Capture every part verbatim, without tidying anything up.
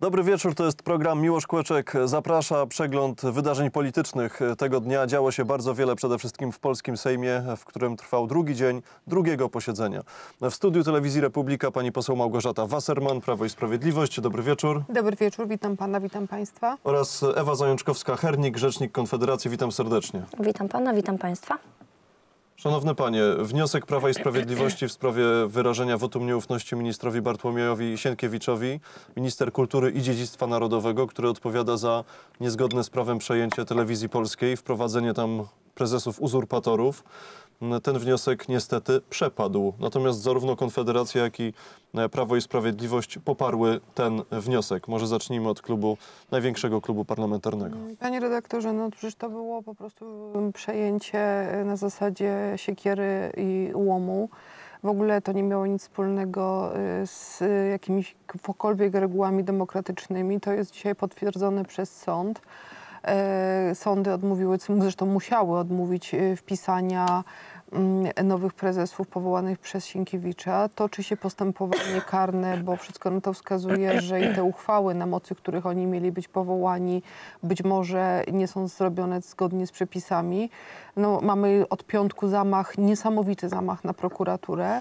Dobry wieczór, to jest program Miłosz Kłeczek zaprasza. Przegląd wydarzeń politycznych tego dnia. Działo się bardzo wiele, przede wszystkim w polskim Sejmie, w którym trwał drugi dzień drugiego posiedzenia. W studiu Telewizji Republika pani poseł Małgorzata Wasserman, Prawo i Sprawiedliwość. Dobry wieczór. Dobry wieczór, witam pana, witam państwa. Oraz Ewa Zajączkowska-Hernik, rzecznik Konfederacji. Witam serdecznie. Witam pana, witam państwa. Szanowny panie, wniosek Prawa i Sprawiedliwości w sprawie wyrażenia wotum nieufności ministrowi Bartłomiejowi Sienkiewiczowi, minister kultury i dziedzictwa narodowego, który odpowiada za niezgodne z prawem przejęcie Telewizji Polskiej, wprowadzenie tam prezesów uzurpatorów. Ten wniosek niestety przepadł. Natomiast zarówno Konfederacja, jak i Prawo i Sprawiedliwość poparły ten wniosek. Może zacznijmy od klubu, największego klubu parlamentarnego. Panie redaktorze, no przecież to było po prostu przejęcie na zasadzie siekiery i łomu. W ogóle to nie miało nic wspólnego z jakimikolwiek regułami demokratycznymi. To jest dzisiaj potwierdzone przez sąd. Sądy odmówiły, zresztą musiały odmówić wpisania nowych prezesów powołanych przez Sienkiewicza. Toczy się postępowanie karne, bo wszystko na to wskazuje, że i te uchwały, na mocy których oni mieli być powołani, być może nie są zrobione zgodnie z przepisami. No, mamy od piątku zamach, niesamowity zamach na prokuraturę.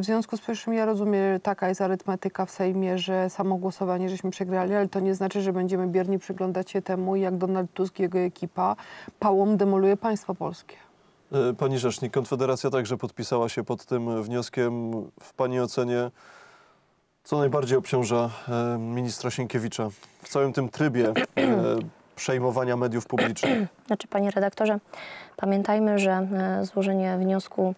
W związku z powyższym ja rozumiem, że taka jest arytmetyka w Sejmie, że samo głosowanie żeśmy przegrali, ale to nie znaczy, że będziemy biernie przyglądać się temu, jak Donald Tusk i jego ekipa pałom demoluje państwo polskie. Pani rzecznik, Konfederacja także podpisała się pod tym wnioskiem. W pani ocenie co najbardziej obciąża ministra Sienkiewicza w całym tym trybie przejmowania mediów publicznych? Znaczy, panie redaktorze, pamiętajmy, że złożenie wniosku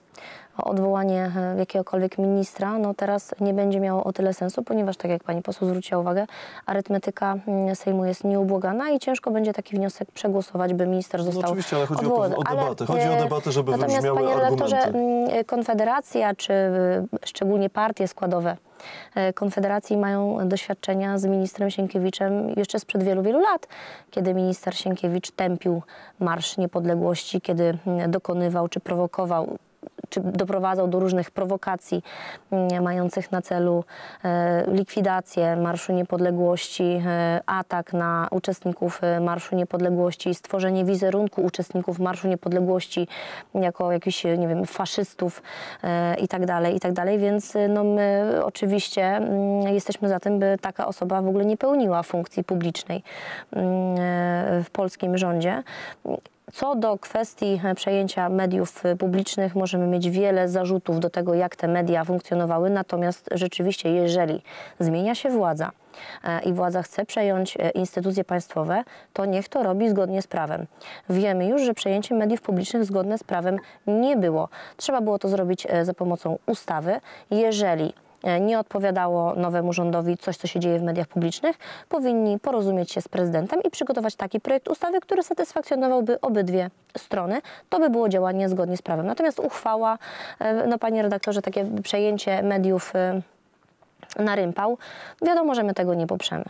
o odwołanie jakiegokolwiek ministra, no teraz nie będzie miało o tyle sensu, ponieważ, tak jak pani poseł zwróciła uwagę, arytmetyka Sejmu jest nieubłagana i ciężko będzie taki wniosek przegłosować, by minister został no oczywiście, ale chodzi odwołany. O, o debatę, ale, chodzi o debatę, żeby natomiast, wybrzmiały panie redaktorze, argumenty. Konfederacja, czy szczególnie partie składowe Konfederacji mają doświadczenia z ministrem Sienkiewiczem jeszcze sprzed wielu, wielu lat, kiedy minister Sienkiewicz tępił Marsz Niepodległości, kiedy dokonywał czy prowokował czy doprowadzał do różnych prowokacji mających na celu likwidację Marszu Niepodległości, atak na uczestników Marszu Niepodległości, stworzenie wizerunku uczestników Marszu Niepodległości jako jakichś, nie wiem, faszystów i tak dalej, i tak dalej. Więc no, my oczywiście jesteśmy za tym, by taka osoba w ogóle nie pełniła funkcji publicznej w polskim rządzie. Co do kwestii przejęcia mediów publicznych, możemy mieć wiele zarzutów do tego, jak te media funkcjonowały, natomiast rzeczywiście, jeżeli zmienia się władza i władza chce przejąć instytucje państwowe, to niech to robi zgodnie z prawem. Wiemy już, że przejęcie mediów publicznych zgodne z prawem nie było. Trzeba było to zrobić za pomocą ustawy. Jeżeli nie odpowiadało nowemu rządowi coś, co się dzieje w mediach publicznych, powinni porozumieć się z prezydentem i przygotować taki projekt ustawy, który satysfakcjonowałby obydwie strony. To by było działanie zgodnie z prawem. Natomiast uchwała, no panie redaktorze, takie przejęcie mediów na rympał, wiadomo, że my tego nie poprzemy.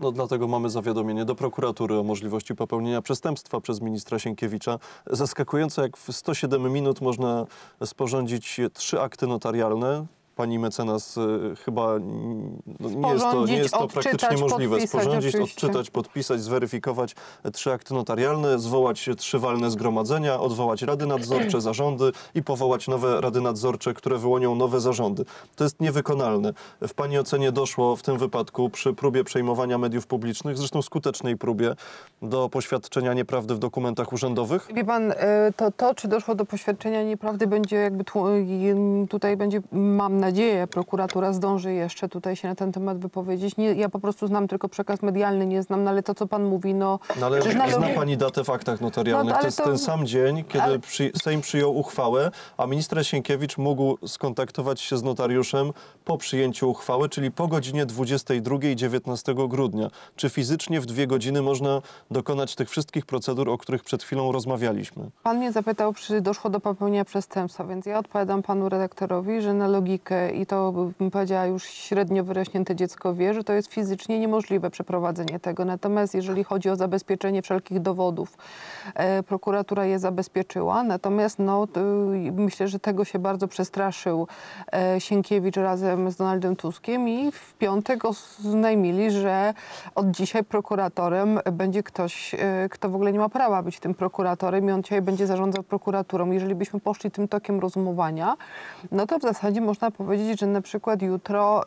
No dlatego mamy zawiadomienie do prokuratury o możliwości popełnienia przestępstwa przez ministra Sienkiewicza. Zaskakujące, jak w sto siedem minut można sporządzić trzy akty notarialne. Pani mecenas, chyba nie jest to, nie jest to praktycznie możliwe. Sporządzić, oczywiście. Odczytać, podpisać, zweryfikować trzy akty notarialne, zwołać trzy walne zgromadzenia, odwołać rady nadzorcze, zarządy i powołać nowe rady nadzorcze, które wyłonią nowe zarządy. To jest niewykonalne. W pani ocenie doszło w tym wypadku przy próbie przejmowania mediów publicznych, zresztą skutecznej próbie, do poświadczenia nieprawdy w dokumentach urzędowych? Wie pan, to, to czy doszło do poświadczenia nieprawdy będzie jakby tutaj będzie, mam nadzieję, prokuratura zdąży jeszcze tutaj się na ten temat wypowiedzieć. Nie, ja po prostu znam tylko przekaz medialny, nie znam, no ale to, co pan mówi, no... no ale zna należy... pani datę w aktach notarialnych. No, to jest to... ten sam dzień, kiedy ale... przy... Sejm przyjął uchwałę, a minister Sienkiewicz mógł skontaktować się z notariuszem po przyjęciu uchwały, czyli po godzinie dwudziestej drugiej dziewiętnastego grudnia. Czy fizycznie w dwie godziny można dokonać tych wszystkich procedur, o których przed chwilą rozmawialiśmy? Pan mnie zapytał, czy doszło do popełnienia przestępstwa, więc ja odpowiadam panu redaktorowi, że na logikę opiekę i to, bym powiedziała, już średnio wyrośnięte dziecko wie, że to jest fizycznie niemożliwe przeprowadzenie tego. Natomiast jeżeli chodzi o zabezpieczenie wszelkich dowodów, e, prokuratura je zabezpieczyła. Natomiast no, to, myślę, że tego się bardzo przestraszył e, Sienkiewicz razem z Donaldem Tuskiem i w piątek oznajmili, że od dzisiaj prokuratorem będzie ktoś, e, kto w ogóle nie ma prawa być tym prokuratorem i on dzisiaj będzie zarządzał prokuraturą. Jeżeli byśmy poszli tym tokiem rozumowania, no to w zasadzie można powiedzieć, że na przykład jutro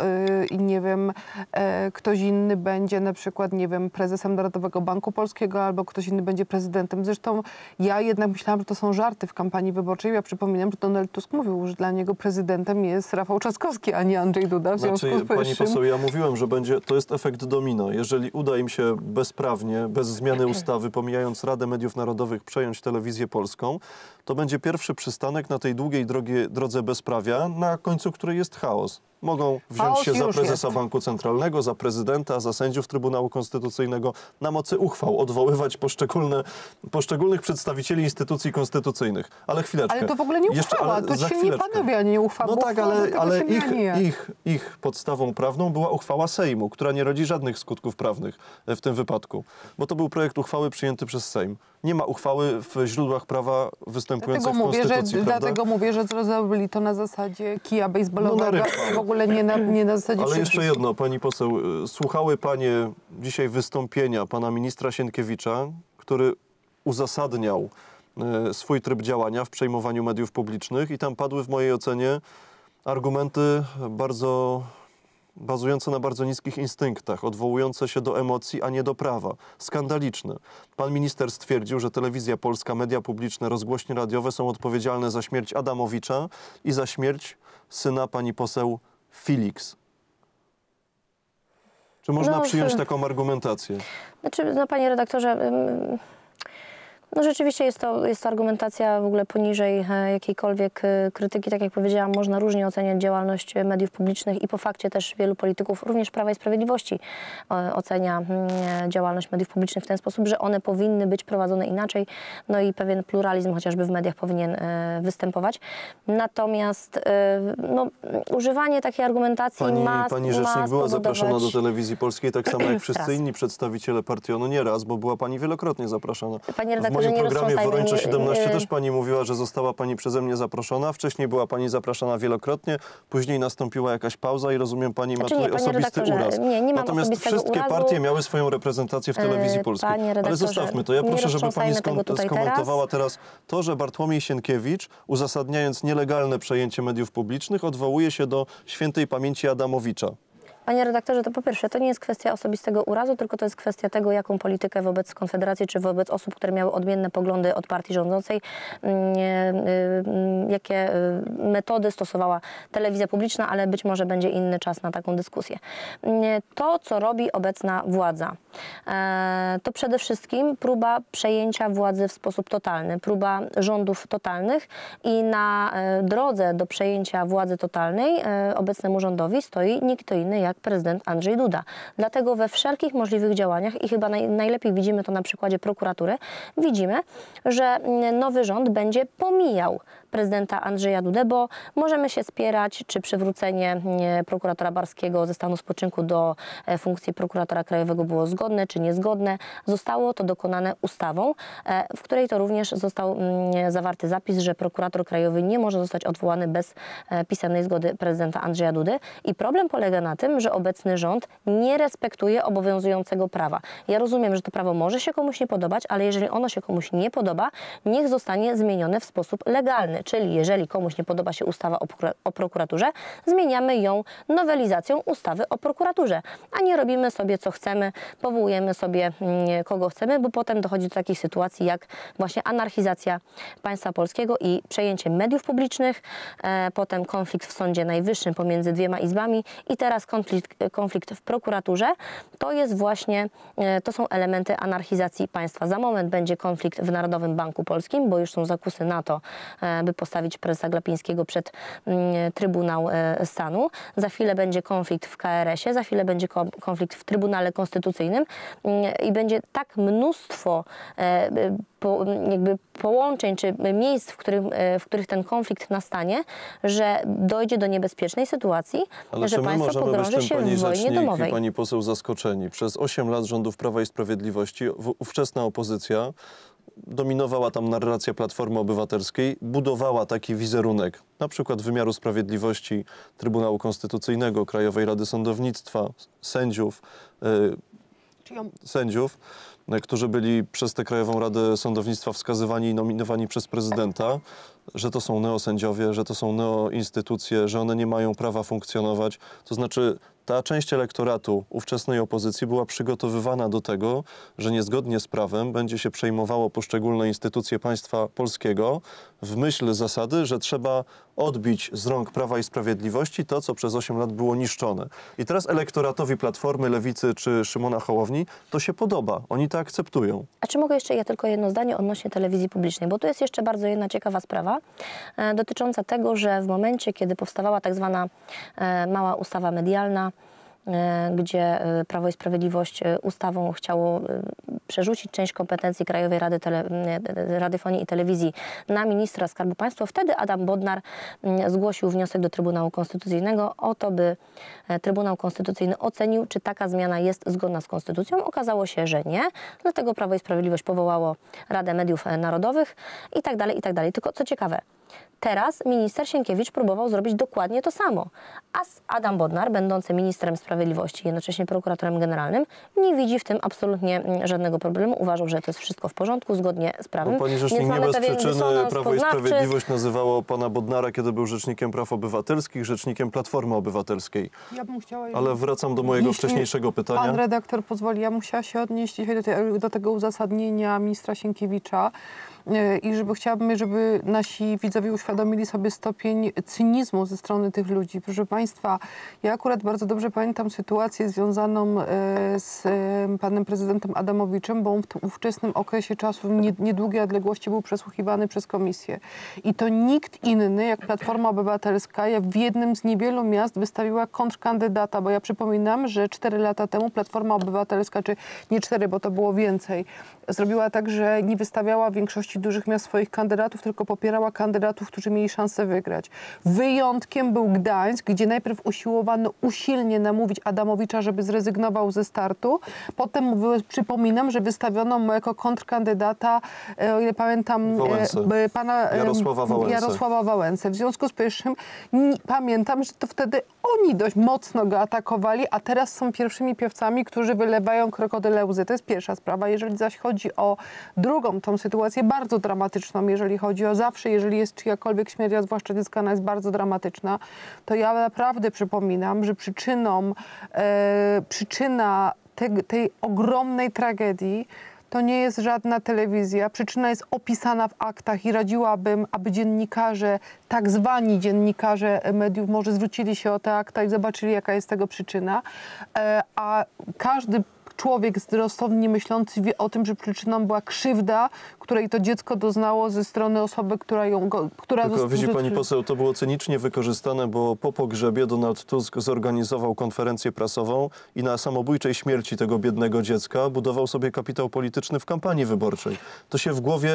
i yy, nie wiem, yy, ktoś inny będzie na przykład, nie wiem, prezesem Narodowego Banku Polskiego albo ktoś inny będzie prezydentem. Zresztą ja jednak myślałam, że to są żarty w kampanii wyborczej. Ja przypominam, że Donald Tusk mówił, że dla niego prezydentem jest Rafał Trzaskowski, a nie Andrzej Duda. W związku znaczy, z pani poseł, ja mówiłem, że będzie, to jest efekt domino. Jeżeli uda im się bezprawnie, bez zmiany ustawy, pomijając Radę Mediów Narodowych, przejąć Telewizję Polską, to będzie pierwszy przystanek na tej długiej drogie, drodze bezprawia, na końcu której jest chaos. Mogą wziąć chaos się za prezesa jest. Banku Centralnego, za prezydenta, za sędziów Trybunału Konstytucyjnego, na mocy uchwał odwoływać poszczególne, poszczególnych przedstawicieli instytucji konstytucyjnych. Ale chwileczkę. Ale to w ogóle nie uchwała, to się nie panowie, nie uchwała. No tak, ale, ale ich, ich, ich podstawą prawną była uchwała Sejmu, która nie rodzi żadnych skutków prawnych w tym wypadku. Bo to był projekt uchwały przyjęty przez Sejm. Nie ma uchwały w źródłach prawa występujących w Konstytucji, że, dlatego mówię, że zrobili to na zasadzie kija baseballowego, no w ogóle nie na, nie na zasadzie... Ale przycisku. Jeszcze jedno, pani poseł. Słuchały panie dzisiaj wystąpienia pana ministra Sienkiewicza, który uzasadniał e, swój tryb działania w przejmowaniu mediów publicznych i tam padły w mojej ocenie argumenty bardzo... bazujące na bardzo niskich instynktach, odwołujące się do emocji, a nie do prawa. Skandaliczne. Pan minister stwierdził, że Telewizja Polska, media publiczne, rozgłośnie radiowe są odpowiedzialne za śmierć Adamowicza i za śmierć syna pani poseł Felix. Czy można no, przyjąć czy... taką argumentację? Znaczy, no, panie redaktorze... Ym... No rzeczywiście jest to, jest to argumentacja w ogóle poniżej jakiejkolwiek krytyki. Tak jak powiedziałam, można różnie oceniać działalność mediów publicznych i po fakcie też wielu polityków, również Prawa i Sprawiedliwości, ocenia działalność mediów publicznych w ten sposób, że one powinny być prowadzone inaczej. No i pewien pluralizm chociażby w mediach powinien występować. Natomiast no, używanie takiej argumentacji pani, ma Pani rzecznik ma była zapraszana do Telewizji Polskiej, tak samo jak wszyscy inni przedstawiciele partii. No nie raz, bo była pani wielokrotnie zapraszana. Pani redaktor, w moim programie Worończe siedemnaście też pani mówiła, że została pani przeze mnie zaproszona. Wcześniej była pani zapraszana wielokrotnie, później nastąpiła jakaś pauza i rozumiem, pani znaczy, ma nie, osobisty uraz. Nie, nie mam Natomiast wszystkie urazu. partie miały swoją reprezentację w Telewizji Polskiej. Ale zostawmy to. Ja proszę, żeby pani skomentowała teraz. teraz to, że Bartłomiej Sienkiewicz, uzasadniając nielegalne przejęcie mediów publicznych, odwołuje się do świętej pamięci Adamowicza. Panie redaktorze, to po pierwsze, to nie jest kwestia osobistego urazu, tylko to jest kwestia tego, jaką politykę wobec Konfederacji, czy wobec osób, które miały odmienne poglądy od partii rządzącej, jakie metody stosowała telewizja publiczna, ale być może będzie inny czas na taką dyskusję. To, co robi obecna władza, to przede wszystkim próba przejęcia władzy w sposób totalny, próba rządów totalnych i na drodze do przejęcia władzy totalnej obecnemu rządowi stoi nie kto inny jak prezydent Andrzej Duda. Dlatego we wszelkich możliwych działaniach i chyba naj, najlepiej widzimy to na przykładzie prokuratury, widzimy, że nowy rząd będzie pomijał prezydenta Andrzeja Dudę, bo możemy się spierać, czy przywrócenie prokuratora Barskiego ze stanu spoczynku do funkcji prokuratora krajowego było zgodne, czy niezgodne. Zostało to dokonane ustawą, w której to również został zawarty zapis, że prokurator krajowy nie może zostać odwołany bez pisemnej zgody prezydenta Andrzeja Dudy. I problem polega na tym, że obecny rząd nie respektuje obowiązującego prawa. Ja rozumiem, że to prawo może się komuś nie podobać, ale jeżeli ono się komuś nie podoba, niech zostanie zmienione w sposób legalny. Czyli jeżeli komuś nie podoba się ustawa o prokuraturze, zmieniamy ją nowelizacją ustawy o prokuraturze, a nie robimy sobie co chcemy, powołujemy sobie kogo chcemy, bo potem dochodzi do takich sytuacji jak właśnie anarchizacja państwa polskiego i przejęcie mediów publicznych, e, potem konflikt w Sądzie Najwyższym pomiędzy dwiema izbami i teraz konflikt konflikt, konflikt w prokuraturze, to jest właśnie, to są elementy anarchizacji państwa. Za moment będzie konflikt w Narodowym Banku Polskim, bo już są zakusy na to, by postawić prezesa Glapińskiego przed Trybunał Stanu. Za chwilę będzie konflikt w K R S ie, za chwilę będzie konflikt w Trybunale Konstytucyjnym i będzie tak mnóstwo po, jakby połączeń czy miejsc, w których, w których ten konflikt nastanie, że dojdzie do niebezpiecznej sytuacji, ale że państwo pogrąży się w wojnie domowej. Pani poseł zaskoczeni. Przez osiem lat rządów Prawa i Sprawiedliwości ówczesna opozycja dominowała tam narracja Platformy Obywatelskiej, budowała taki wizerunek, na przykład wymiaru sprawiedliwości, Trybunału Konstytucyjnego, Krajowej Rady Sądownictwa, sędziów, yy, sędziów, którzy byli przez tę Krajową Radę Sądownictwa wskazywani i nominowani przez prezydenta, że to są neosędziowie, że to są neoinstytucje, że one nie mają prawa funkcjonować. To znaczy ta część elektoratu ówczesnej opozycji była przygotowywana do tego, że niezgodnie z prawem będzie się przejmowało poszczególne instytucje państwa polskiego w myśl zasady, że trzeba odbić z rąk Prawa i Sprawiedliwości to, co przez osiem lat było niszczone. I teraz elektoratowi Platformy, Lewicy czy Szymona Hołowni to się podoba. Oni to akceptują. A czy mogę jeszcze ja tylko jedno zdanie odnośnie telewizji publicznej? Bo tu jest jeszcze bardzo jedna ciekawa sprawa e, dotycząca tego, że w momencie, kiedy powstawała tak zwana e, mała ustawa medialna, gdzie Prawo i Sprawiedliwość ustawą chciało przerzucić część kompetencji Krajowej Rady Tele, Radiofonii i Telewizji na ministra Skarbu Państwa. Wtedy Adam Bodnar zgłosił wniosek do Trybunału Konstytucyjnego o to, by Trybunał Konstytucyjny ocenił, czy taka zmiana jest zgodna z Konstytucją. Okazało się, że nie. Dlatego Prawo i Sprawiedliwość powołało Radę Mediów Narodowych i tak dalej, i tak dalej. Tylko co ciekawe, teraz minister Sienkiewicz próbował zrobić dokładnie to samo, a Adam Bodnar, będący ministrem sprawiedliwości i jednocześnie prokuratorem generalnym, nie widzi w tym absolutnie żadnego problemu. Uważał, że to jest wszystko w porządku, zgodnie z prawem. Bo pani rzecznik nie bez przyczyny Prawo i Sprawiedliwość nazywało pana Bodnara, kiedy był rzecznikiem praw obywatelskich, rzecznikiem Platformy Obywatelskiej. Ja bym chciała... Ale wracam do mojego Jeśli wcześniejszego pytania. Pan redaktor pozwoli, ja musiała się odnieść dzisiaj do, te, do tego uzasadnienia ministra Sienkiewicza. I żeby chciałabym, żeby nasi widzowie uświadomili sobie stopień cynizmu ze strony tych ludzi. Proszę państwa, ja akurat bardzo dobrze pamiętam sytuację związaną z panem prezydentem Adamowiczem, bo on w tym ówczesnym okresie czasu w niedługiej odległości był przesłuchiwany przez komisję. I to nikt inny jak Platforma Obywatelska w jednym z niewielu miast wystawiła kontrkandydata, bo ja przypominam, że cztery lata temu Platforma Obywatelska, czy nie cztery, bo to było więcej, zrobiła tak, że nie wystawiała większości dużych miast swoich kandydatów, tylko popierała kandydatów, którzy mieli szansę wygrać. Wyjątkiem był Gdańsk, gdzie najpierw usiłowano usilnie namówić Adamowicza, żeby zrezygnował ze startu. Potem przypominam, że wystawiono mu jako kontrkandydata, o ile pamiętam, Wałęsę. pana Jarosława Wałęsę. Jarosława Wałęsę. W związku z powyższym pamiętam, że to wtedy oni dość mocno go atakowali, a teraz są pierwszymi piewcami, którzy wylewają krokodyle łzy. To jest pierwsza sprawa. Jeżeli zaś chodzi o drugą, tą sytuację bardzo bardzo dramatyczną, jeżeli chodzi o zawsze, jeżeli jest czyjakolwiek śmierć, a zwłaszcza dziecka, ona jest bardzo dramatyczna, to ja naprawdę przypominam, że przyczyną, e, przyczyna te, tej ogromnej tragedii to nie jest żadna telewizja. Przyczyna jest opisana w aktach i radziłabym, aby dziennikarze, tak zwani dziennikarze mediów, może zwrócili się o te akta i zobaczyli, jaka jest tego przyczyna. E, a każdy człowiek rozsądnie myślący wie o tym, że przyczyną była krzywda, której to dziecko doznało ze strony osoby, która ją... Go, która Tylko dost... widzi pani poseł, to było cynicznie wykorzystane, bo po pogrzebie Donald Tusk zorganizował konferencję prasową i na samobójczej śmierci tego biednego dziecka budował sobie kapitał polityczny w kampanii wyborczej. To się w głowie,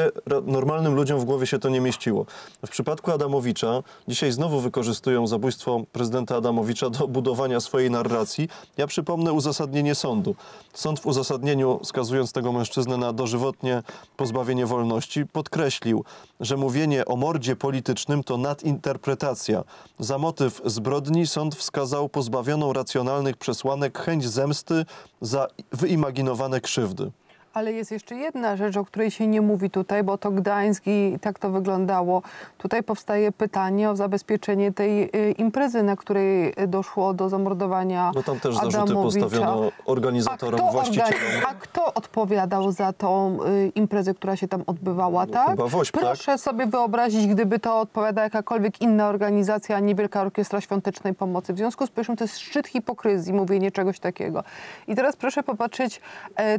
normalnym ludziom w głowie się to nie mieściło. W przypadku Adamowicza dzisiaj znowu wykorzystują zabójstwo prezydenta Adamowicza do budowania swojej narracji. Ja przypomnę uzasadnienie sądu. Sąd w uzasadnieniu, skazując tego mężczyznę na dożywotnie pozbawienie wolności, podkreślił, że mówienie o mordzie politycznym to nadinterpretacja. Za motyw zbrodni sąd wskazał pozbawioną racjonalnych przesłanek chęć zemsty za wyimaginowane krzywdy. Ale jest jeszcze jedna rzecz, o której się nie mówi tutaj, bo to Gdańsk i tak to wyglądało. Tutaj powstaje pytanie o zabezpieczenie tej imprezy, na której doszło do zamordowania No tam też Adamowicza. Zarzuty postawiono organizatorom, a właścicielom. Organiz a kto odpowiadał za tą imprezę, która się tam odbywała? No, tak? Chyba WOŚP, Proszę tak? sobie wyobrazić, gdyby to odpowiadała jakakolwiek inna organizacja, a nie Wielka Orkiestra Świątecznej Pomocy. W związku z powyższym to jest szczyt hipokryzji, mówienie czegoś takiego. I teraz proszę popatrzeć,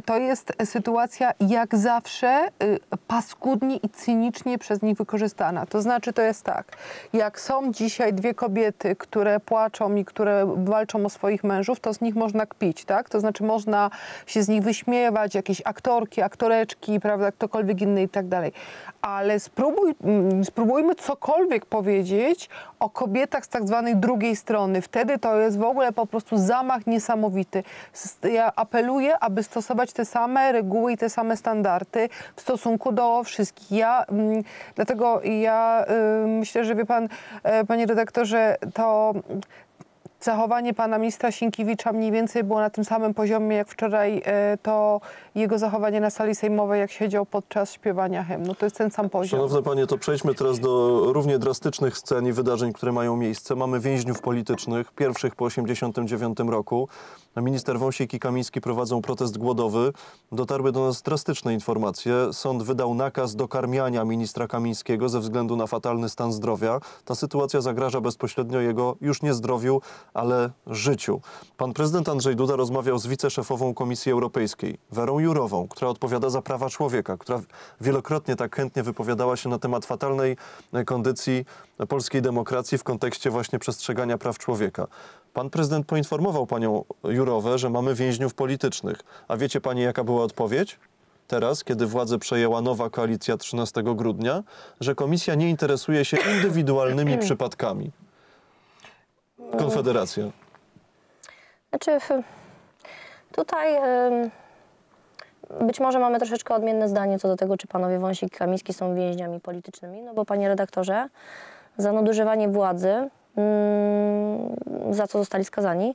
to jest sytuacja jak zawsze paskudnie i cynicznie przez nich wykorzystana. To znaczy to jest tak, jak są dzisiaj dwie kobiety, które płaczą i które walczą o swoich mężów, to z nich można kpić, tak? To znaczy można się z nich wyśmiewać, jakieś aktorki, aktoreczki, prawda, ktokolwiek inny i tak dalej. Ale spróbuj, spróbujmy cokolwiek powiedzieć o kobietach z tak zwanej drugiej strony. Wtedy to jest w ogóle po prostu zamach niesamowity. Ja apeluję, aby stosować te same reguły i te same standardy w stosunku do wszystkich. Ja, dlatego ja y, myślę, że wie pan, y, panie redaktorze, to zachowanie pana ministra Sienkiewicza mniej więcej było na tym samym poziomie jak wczoraj to jego zachowanie na sali sejmowej, jak siedział podczas śpiewania hymnu. To jest ten sam poziom. Szanowne panie, to przejdźmy teraz do równie drastycznych scen i wydarzeń, które mają miejsce. Mamy więźniów politycznych, pierwszych po tysiąc dziewięćset osiemdziesiątym dziewiątym roku. Minister Wąsik i Kamiński prowadzą protest głodowy. Dotarły do nas drastyczne informacje. Sąd wydał nakaz dokarmiania ministra Kamińskiego ze względu na fatalny stan zdrowia. Ta sytuacja zagraża bezpośrednio jego już nie zdrowiu, ale życiu. Pan prezydent Andrzej Duda rozmawiał z wiceszefową Komisji Europejskiej, Werą Jurową, która odpowiada za prawa człowieka, która wielokrotnie tak chętnie wypowiadała się na temat fatalnej kondycji polskiej demokracji w kontekście właśnie przestrzegania praw człowieka. Pan prezydent poinformował panią Jurowę, że mamy więźniów politycznych. A wiecie pani, jaka była odpowiedź? Teraz, kiedy władzę przejęła nowa koalicja trzynastego grudnia, że komisja nie interesuje się indywidualnymi przypadkami. Konfederacja. Znaczy, tutaj być może mamy troszeczkę odmienne zdanie co do tego, czy panowie Wąsik i Kamiński są więźniami politycznymi, no bo panie redaktorze, za nadużywanie władzy, za co zostali skazani,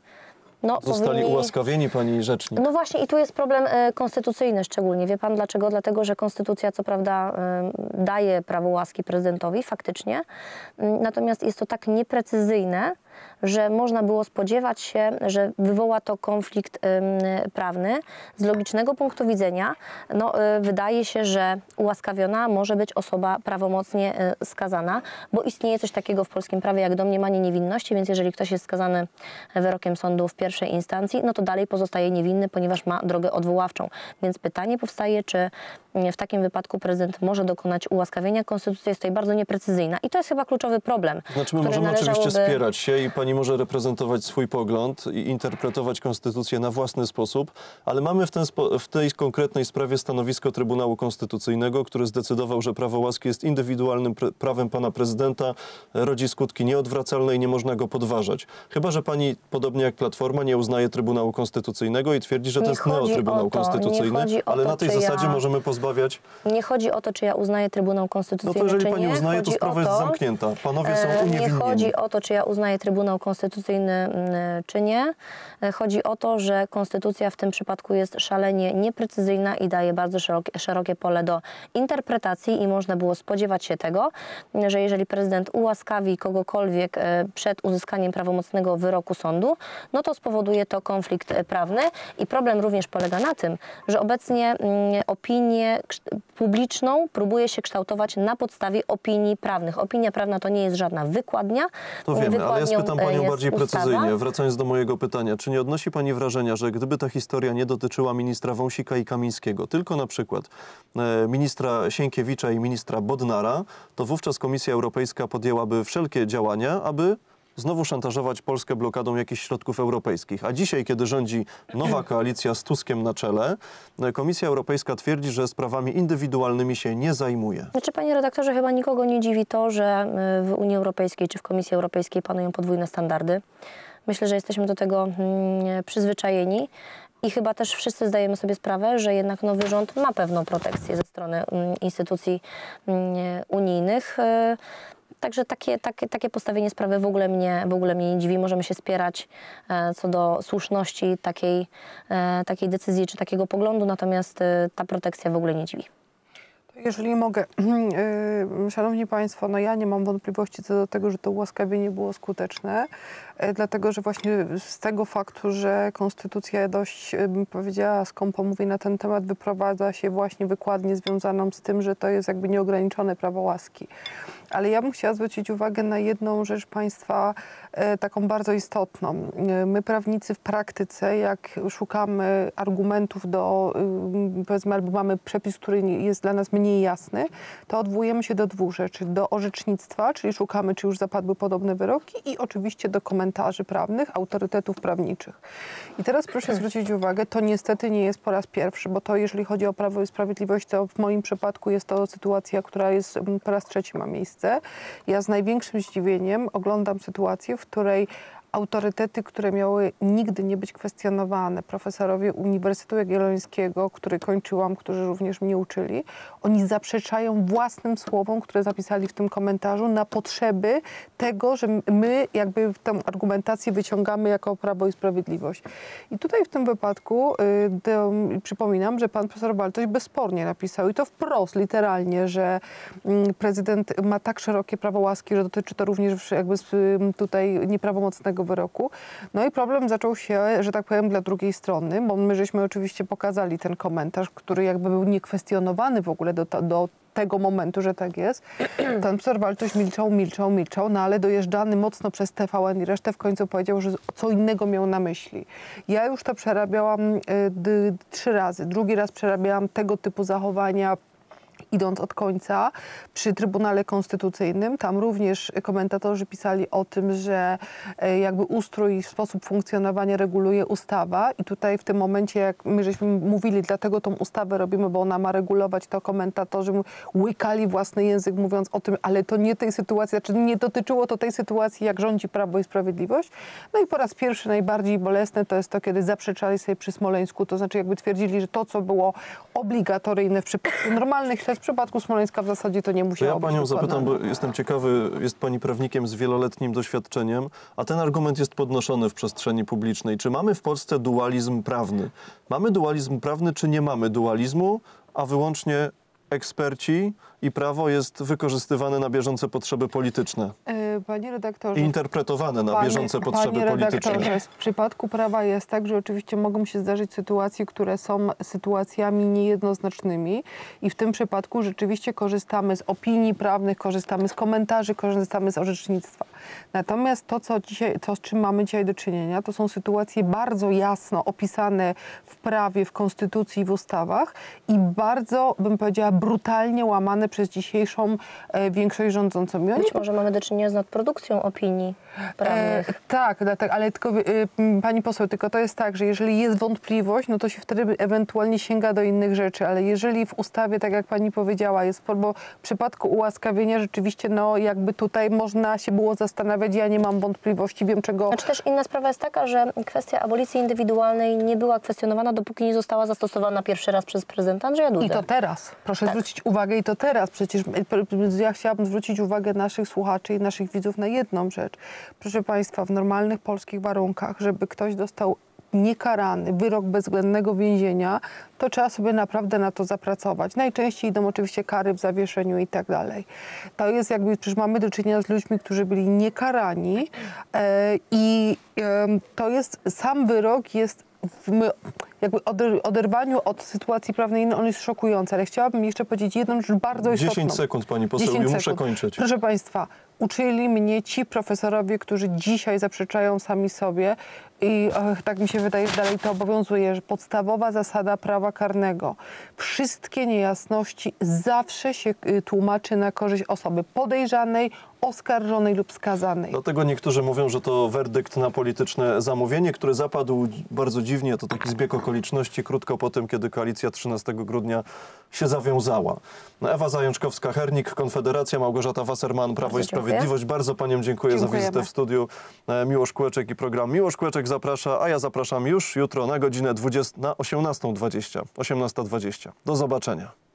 No, Zostali powinni... ułaskawieni, pani rzecznik. No właśnie i tu jest problem y, konstytucyjny szczególnie. Wie pan dlaczego? Dlatego, że konstytucja co prawda y, daje prawo łaski prezydentowi, faktycznie. Y, natomiast jest to tak nieprecyzyjne, że można było spodziewać się, że wywoła to konflikt y, prawny. Z logicznego punktu widzenia no, y, wydaje się, że ułaskawiona może być osoba prawomocnie y, skazana, bo istnieje coś takiego w polskim prawie jak domniemanie niewinności, więc jeżeli ktoś jest skazany wyrokiem sądu w pierwszej instancji, no to dalej pozostaje niewinny, ponieważ ma drogę odwoławczą. Więc pytanie powstaje, czy w takim wypadku prezydent może dokonać ułaskawienia. Konstytucja jest tutaj bardzo nieprecyzyjna i to jest chyba kluczowy problem. Znaczy my możemy należałoby... oczywiście spierać się i pani może reprezentować swój pogląd i interpretować konstytucję na własny sposób, ale mamy w, ten spo... w tej konkretnej sprawie stanowisko Trybunału Konstytucyjnego, który zdecydował, że prawo łaski jest indywidualnym prawem pana prezydenta, rodzi skutki nieodwracalne i nie można go podważać. Chyba że pani, podobnie jak Platforma, nie uznaje Trybunału Konstytucyjnego i twierdzi, że to jest neotrybunał konstytucyjny, ale na tej zasadzie możemy pozbawiać... Nie chodzi o to, czy ja uznaję Trybunał Konstytucyjny, czy nie. No to jeżeli pani uznaje, to sprawa jest zamknięta. Panowie są uniewinnieni. Nie chodzi o to, czy ja uznaję Trybunał Konstytucyjny, czy nie. Chodzi o to, że konstytucja w tym przypadku jest szalenie nieprecyzyjna i daje bardzo szerokie, szerokie pole do interpretacji i można było spodziewać się tego, że jeżeli prezydent ułaskawi kogokolwiek przed uzyskaniem prawomocnego wyroku sądu, no to spowoduje to konflikt prawny i problem również polega na tym, że obecnie opinię publiczną próbuje się kształtować na podstawie opinii prawnych. Opinia prawna to nie jest żadna wykładnia. To wiemy, Wykładnią ale ja spytam panią bardziej ustawa. precyzyjnie, wracając do mojego pytania. Czy nie odnosi pani wrażenia, że gdyby ta historia nie dotyczyła ministra Wąsika i Kamińskiego, tylko na przykład ministra Sienkiewicza i ministra Bodnara, to wówczas Komisja Europejska podjęłaby wszelkie działania, aby znowu szantażować Polskę blokadą jakichś środków europejskich. A dzisiaj, kiedy rządzi nowa koalicja z Tuskiem na czele, Komisja Europejska twierdzi, że sprawami indywidualnymi się nie zajmuje. Znaczy, panie redaktorze, chyba nikogo nie dziwi to, że w Unii Europejskiej czy w Komisji Europejskiej panują podwójne standardy. Myślę, że jesteśmy do tego przyzwyczajeni. I chyba też wszyscy zdajemy sobie sprawę, że jednak nowy rząd ma pewną protekcję ze strony instytucji unijnych. Także takie, takie, takie postawienie sprawy w ogóle, mnie, w ogóle mnie nie dziwi. Możemy się spierać e, co do słuszności takiej, e, takiej decyzji czy takiego poglądu, natomiast e, ta protekcja w ogóle nie dziwi. Jeżeli mogę, Szanowni Państwo, no ja nie mam wątpliwości co do tego, że to ułaskawienie było skuteczne, dlatego że właśnie z tego faktu, że Konstytucja dość, bym powiedziała, skąpo mówi na ten temat, wyprowadza się właśnie wykładnię związaną z tym, że to jest jakby nieograniczone prawo łaski. Ale ja bym chciała zwrócić uwagę na jedną rzecz Państwa, taką bardzo istotną. My prawnicy w praktyce, jak szukamy argumentów do, powiedzmy, albo mamy przepis, który jest dla nas mniej jasny, to odwołujemy się do dwóch rzeczy. Do orzecznictwa, czyli szukamy, czy już zapadły podobne wyroki, i oczywiście do komentarzy prawnych, autorytetów prawniczych. I teraz proszę zwrócić uwagę, to niestety nie jest po raz pierwszy, bo to jeżeli chodzi o Prawo i Sprawiedliwość, to w moim przypadku jest to sytuacja, która jest po raz trzeci ma miejsce. Ja z największym zdziwieniem oglądam sytuację, w której autorytety, które miały nigdy nie być kwestionowane, profesorowie Uniwersytetu Jagiellońskiego, który kończyłam, którzy również mnie uczyli, oni zaprzeczają własnym słowom, które zapisali w tym komentarzu na potrzeby tego, że my jakby tę argumentację wyciągamy jako Prawo i Sprawiedliwość. I tutaj w tym wypadku y, to, przypominam, że pan profesor Waltoś bezspornie napisał, i to wprost, literalnie, że y, prezydent ma tak szerokie prawo łaski, że dotyczy to również jakby y, tutaj nieprawomocnego wyroku. No i problem zaczął się, że tak powiem, dla drugiej strony, bo my żeśmy oczywiście pokazali ten komentarz, który jakby był niekwestionowany w ogóle do, do tego momentu, że tak jest. Ten profesor Waltoś milczał, milczał, milczał, no ale dojeżdżany mocno przez T V N i resztę w końcu powiedział, że co innego miał na myśli. Ja już to przerabiałam y, d, trzy razy. Drugi raz przerabiałam tego typu zachowania, idąc od końca, przy Trybunale Konstytucyjnym. Tam również komentatorzy pisali o tym, że jakby ustrój i sposób funkcjonowania reguluje ustawa, i tutaj w tym momencie, jak my żeśmy mówili, dlatego tą ustawę robimy, bo ona ma regulować, to komentatorzy łykali własny język, mówiąc o tym, ale to nie tej sytuacji, znaczy nie dotyczyło to tej sytuacji, jak rządzi Prawo i Sprawiedliwość. No i po raz pierwszy najbardziej bolesne to jest to, kiedy zaprzeczali sobie przy Smoleńsku, to znaczy jakby twierdzili, że to, co było obligatoryjne w przypadku normalnych, w przypadku Smoleńska w zasadzie to nie musiało być. Ja panią zapytam, bo jestem ciekawy, jest pani prawnikiem z wieloletnim doświadczeniem, a ten argument jest podnoszony w przestrzeni publicznej. Czy mamy w Polsce dualizm prawny? Mamy dualizm prawny, czy nie mamy dualizmu, a wyłącznie eksperci i prawo jest wykorzystywane na bieżące potrzeby polityczne? Panie redaktorze... I interpretowane na bieżące panie, potrzeby panie polityczne. W przypadku prawa jest tak, że oczywiście mogą się zdarzyć sytuacje, które są sytuacjami niejednoznacznymi, i w tym przypadku rzeczywiście korzystamy z opinii prawnych, korzystamy z komentarzy, korzystamy z orzecznictwa. Natomiast to, co dzisiaj, to, z czym mamy dzisiaj do czynienia, to są sytuacje bardzo jasno opisane w prawie, w konstytucji i w ustawach, i bardzo, bym powiedziała, brutalnie łamane przez dzisiejszą e, większość rządzącą. Oni... Być może mamy do czynienia z nadprodukcją opinii prawnych. E, tak, tak, ale tylko, e, pani poseł, tylko to jest tak, że jeżeli jest wątpliwość, no to się wtedy ewentualnie sięga do innych rzeczy, ale jeżeli w ustawie, tak jak pani powiedziała, jest, bo w przypadku ułaskawienia rzeczywiście, no jakby tutaj można się było zastanawiać, ja nie mam wątpliwości, wiem czego... Znaczy też inna sprawa jest taka, że kwestia abolicji indywidualnej nie była kwestionowana, dopóki nie została zastosowana pierwszy raz przez prezydenta Andrzeja Dudę. I to teraz, proszę tak. zwrócić uwagę, i to teraz. Przecież ja chciałabym zwrócić uwagę naszych słuchaczy i naszych widzów na jedną rzecz. Proszę Państwa, w normalnych polskich warunkach, żeby ktoś dostał niekarany wyrok bezwzględnego więzienia, to trzeba sobie naprawdę na to zapracować. Najczęściej idą oczywiście kary w zawieszeniu i tak dalej. To jest jakby, przecież mamy do czynienia z ludźmi, którzy byli niekarani, yy, i yy, to jest, sam wyrok jest w jakby oderwaniu od sytuacji prawnej, on jest szokujący, ale chciałabym jeszcze powiedzieć jedną rzecz bardzo istotną. dziesięć sekund, pani poseł, i muszę kończyć. Proszę Państwa, uczyli mnie ci profesorowie, którzy dzisiaj zaprzeczają sami sobie, i och, tak mi się wydaje, że dalej to obowiązuje, że podstawowa zasada prawa karnego: wszystkie niejasności zawsze się tłumaczy na korzyść osoby podejrzanej, oskarżonej lub skazanej. Dlatego niektórzy mówią, że to werdykt na polityczne zamówienie, który zapadł bardzo dziwnie, to taki zbieg okoliczności krótko po tym, kiedy koalicja trzynastego grudnia się zawiązała. Ewa Zajączkowska-Hernik, Konfederacja, Małgorzata Wasserman, Prawo bardzo i Sprawiedliwość. Dziękuję. Bardzo paniom dziękuję. Dziękujemy. Za wizytę w studiu. Miłosz Kłeczek i program Miłosz Kłeczek zaprasza, a ja zapraszam już jutro na godzinę dwudziestą, na osiemnastą dwadzieścia. osiemnasta dwadzieścia. Do zobaczenia.